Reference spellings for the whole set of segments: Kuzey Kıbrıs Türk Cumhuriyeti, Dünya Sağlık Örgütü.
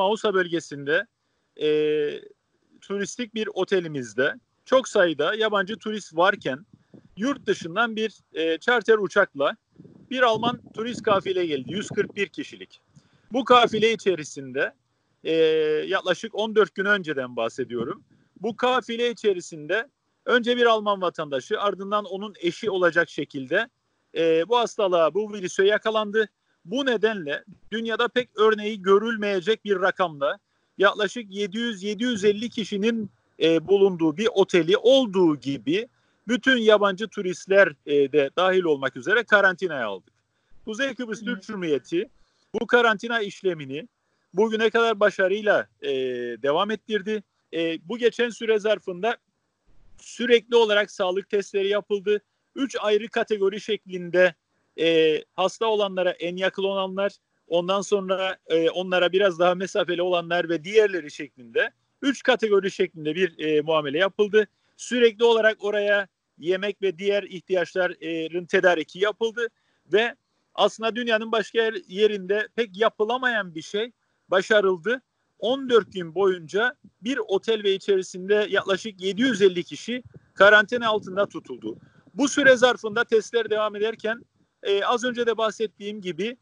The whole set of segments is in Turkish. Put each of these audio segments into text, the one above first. Mausa bölgesinde turistik bir otelimizde çok sayıda yabancı turist varken yurt dışından bir charter uçakla bir Alman turist kafile geldi. 141 kişilik. Bu kafile içerisinde yaklaşık 14 gün önceden bahsediyorum. Bu kafile içerisinde önce bir Alman vatandaşı ardından onun eşi olacak şekilde bu hastalığa, bu virüse yakalandı. Bu nedenle dünyada pek örneği görülmeyecek bir rakamla yaklaşık 700-750 kişinin bulunduğu bir oteli olduğu gibi bütün yabancı turistler de dahil olmak üzere karantinaya aldık. Kuzey Kıbrıs Türk Cumhuriyeti bu karantina işlemini bugüne kadar başarıyla devam ettirdi. Bu geçen süre zarfında sürekli olarak sağlık testleri yapıldı. 3 ayrı kategori şeklinde hasta olanlara en yakın olanlar, ondan sonra onlara biraz daha mesafeli olanlar ve diğerleri şeklinde 3 kategori şeklinde bir muamele yapıldı. Sürekli olarak oraya yemek ve diğer ihtiyaçların tedariki yapıldı ve aslında dünyanın başka yerinde pek yapılamayan bir şey başarıldı. 14 gün boyunca bir otel ve içerisinde yaklaşık 750 kişi karantina altında tutuldu. Bu süre zarfında testler devam ederken az önce de bahsettiğim gibi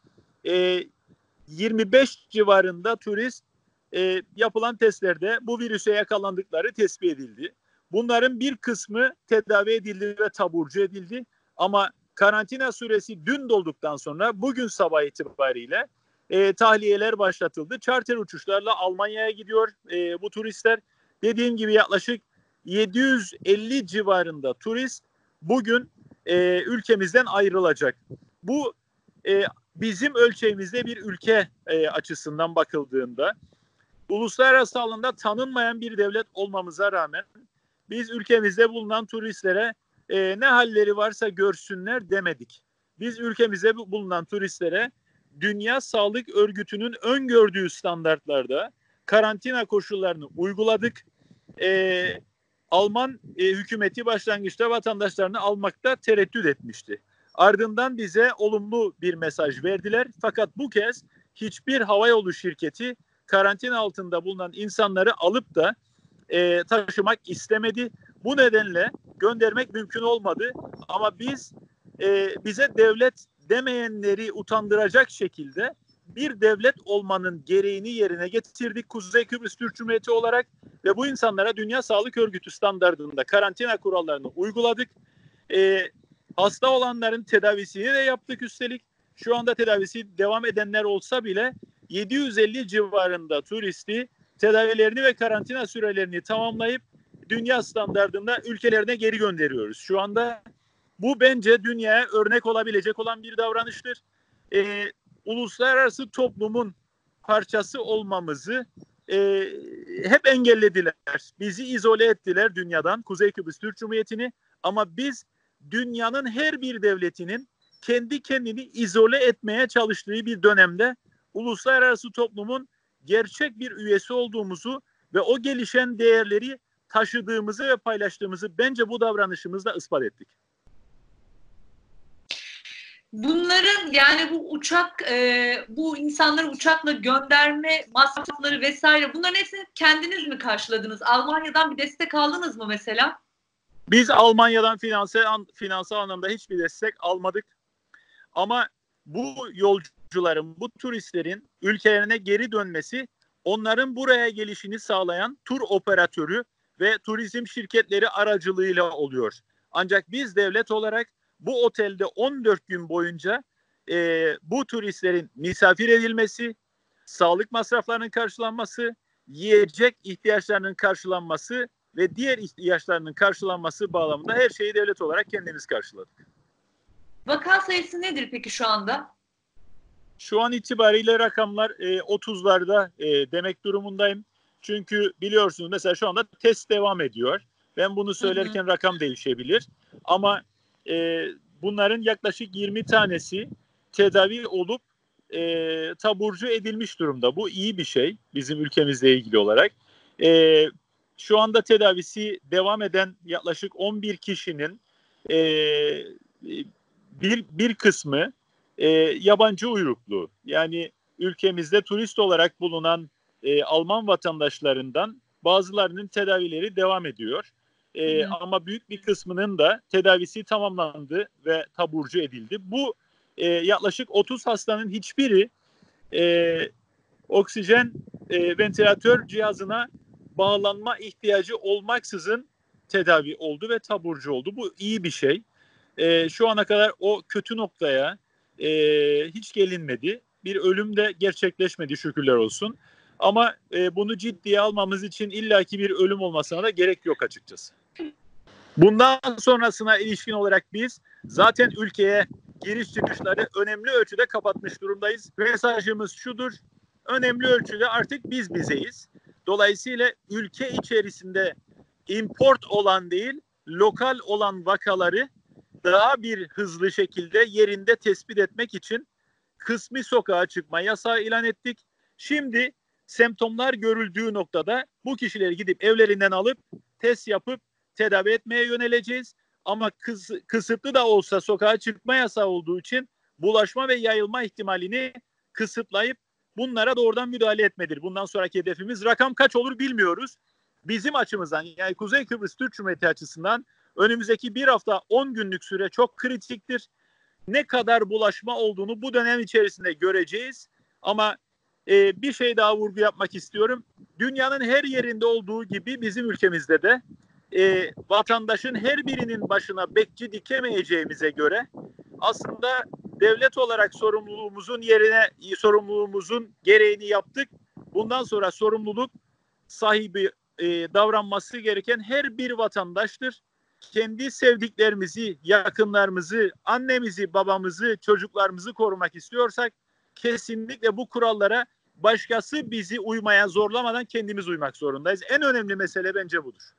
25 civarında turist yapılan testlerde bu virüse yakalandıkları tespit edildi. Bunların bir kısmı tedavi edildi ve taburcu edildi ama karantina süresi dün dolduktan sonra bugün sabah itibariyle tahliyeler başlatıldı. Charter uçuşlarla Almanya'ya gidiyor bu turistler. Dediğim gibi yaklaşık 750 civarında turist bugün ülkemizden ayrılacak. Bu bizim ölçeğimizde bir ülke açısından bakıldığında uluslararası alanda tanınmayan bir devlet olmamıza rağmen biz ülkemizde bulunan turistlere ne halleri varsa görsünler demedik. Biz ülkemizde bulunan turistlere Dünya Sağlık Örgütü'nün öngördüğü standartlarda karantina koşullarını uyguladık. Alman hükümeti başlangıçta vatandaşlarını almakta tereddüt etmişti. Ardından bize olumlu bir mesaj verdiler. Fakat bu kez hiçbir havayolu şirketi karantina altında bulunan insanları alıp da taşımak istemedi. Bu nedenle göndermek mümkün olmadı. Ama biz bize devlet demeyenleri utandıracak şekilde bir devlet olmanın gereğini yerine getirdik Kuzey Kıbrıs Türk Cumhuriyeti olarak ve bu insanlara Dünya Sağlık Örgütü standartında karantina kurallarını uyguladık. Hasta olanların tedavisini de yaptık üstelik. Şu anda tedavisi devam edenler olsa bile 750 civarında turisti tedavilerini ve karantina sürelerini tamamlayıp dünya standartında ülkelerine geri gönderiyoruz. Şu anda bu bence dünyaya örnek olabilecek olan bir davranıştır. Uluslararası toplumun parçası olmamızı hep engellediler. Bizi izole ettiler dünyadan, Kuzey Kıbrıs Türk Cumhuriyeti'ni. Ama biz dünyanın her bir devletinin kendi kendini izole etmeye çalıştığı bir dönemde uluslararası toplumun gerçek bir üyesi olduğumuzu ve o gelişen değerleri taşıdığımızı ve paylaştığımızı bence bu davranışımızla ispat ettik. Bunların yani bu uçak, bu insanları uçakla gönderme masrafları vesaire bunların hepsini kendiniz mi karşıladınız? Almanya'dan bir destek aldınız mı mesela? Biz Almanya'dan finansal anlamda hiçbir destek almadık. Ama bu yolcuların, bu turistlerin ülkelerine geri dönmesi onların buraya gelişini sağlayan tur operatörü ve turizm şirketleri aracılığıyla oluyor. Ancak biz devlet olarak bu otelde 14 gün boyunca bu turistlerin misafir edilmesi, sağlık masraflarının karşılanması, yiyecek ihtiyaçlarının karşılanması ve diğer ihtiyaçlarının karşılanması bağlamında her şeyi devlet olarak kendimiz karşıladık. Vaka sayısı nedir peki şu anda? Şu an itibariyle rakamlar 30'larda demek durumundayım. Çünkü biliyorsunuz mesela şu anda test devam ediyor. Ben bunu söylerken rakam değişebilir ama bunların yaklaşık 20 tanesi tedavi olup taburcu edilmiş durumda. Bu iyi bir şey bizim ülkemizle ilgili olarak. Şu anda tedavisi devam eden yaklaşık 11 kişinin bir kısmı yabancı uyruklu. Yani ülkemizde turist olarak bulunan Alman vatandaşlarından bazılarının tedavileri devam ediyor. Ama büyük bir kısmının da tedavisi tamamlandı ve taburcu edildi. Bu yaklaşık 30 hastanın hiçbiri oksijen ventilatör cihazına bağlanma ihtiyacı olmaksızın tedavi oldu ve taburcu oldu. Bu iyi bir şey. Şu ana kadar o kötü noktaya hiç gelinmedi. Bir ölüm de gerçekleşmedi, şükürler olsun. Ama bunu ciddiye almamız için illaki bir ölüm olmasına da gerek yok açıkçası. Bundan sonrasına ilişkin olarak biz zaten ülkeye giriş çıkışları önemli ölçüde kapatmış durumdayız. Mesajımız şudur: önemli ölçüde artık biz bizeyiz. Dolayısıyla ülke içerisinde import olan değil, lokal olan vakaları daha bir hızlı şekilde yerinde tespit etmek için kısmi sokağa çıkma yasağı ilan ettik. Şimdi semptomlar görüldüğü noktada bu kişileri gidip evlerinden alıp test yapıp tedavi etmeye yöneleceğiz. Ama kısıtlı da olsa sokağa çıkma yasağı olduğu için bulaşma ve yayılma ihtimalini kısıtlayıp bunlara doğrudan müdahale etmedir. Bundan sonraki hedefimiz, rakam kaç olur bilmiyoruz. Bizim açımızdan, yani Kuzey Kıbrıs Türk Cumhuriyeti açısından önümüzdeki bir hafta 10 günlük süre çok kritiktir. Ne kadar bulaşma olduğunu bu dönem içerisinde göreceğiz. Ama bir şey daha vurgu yapmak istiyorum. Dünyanın her yerinde olduğu gibi bizim ülkemizde de vatandaşın her birinin başına bekçi dikemeyeceğimize göre aslında devlet olarak sorumluluğumuzun gereğini yaptık. Bundan sonra sorumluluk sahibi davranması gereken her bir vatandaştır. Kendi sevdiklerimizi, yakınlarımızı, annemizi, babamızı, çocuklarımızı korumak istiyorsak kesinlikle bu kurallara başkası bizi uymaya zorlamadan kendimiz uymak zorundayız. En önemli mesele bence budur.